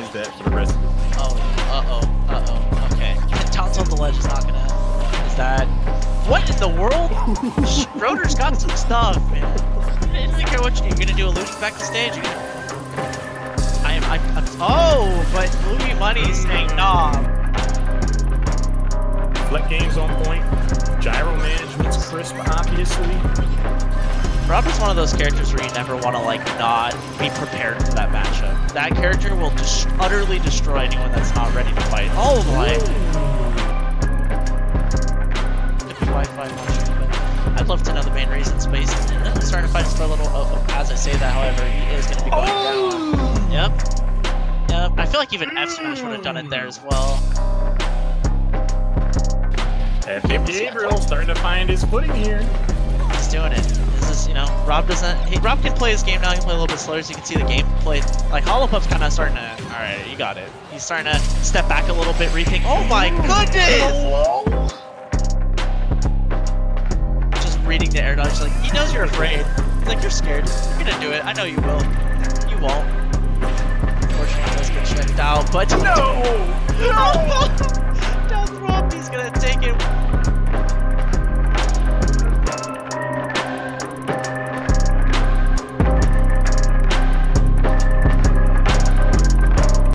behind that for the rest of it. Okay. Towns on the ledge is not gonna... Is that... What in the world? Schroeder's got some stuff, man. I don't care what you're gonna do, a loop back to stage again. Oh, but Movie Money's saying nah. Fleck game's on point. Gyro management's crisp, obviously. Robert's one of those characters where you never want to, like, not be prepared for that matchup. That character will just utterly destroy anyone that's not ready to fight. Oh, my. I'd love to know the main reasons, but he's starting to fight for a little. As I say that, however, he is going to be going down. Yep. I feel like even F Smash would have done it there as well. Gabriel starting to find his footing here. He's doing it. This is, you know, Rob doesn't. Rob can play his game now. He can play a little bit slower, so you can see the gameplay. Like Hollopup's kind of starting to. All right, you got it. He's starting to step back a little bit, rethink. Oh my goodness! Just reading the air dodge. He's like, he knows you're afraid. He's like, you're scared. You're gonna do it. I know you will. You won't. Checked out, but no! Down the rope, he's gonna take it.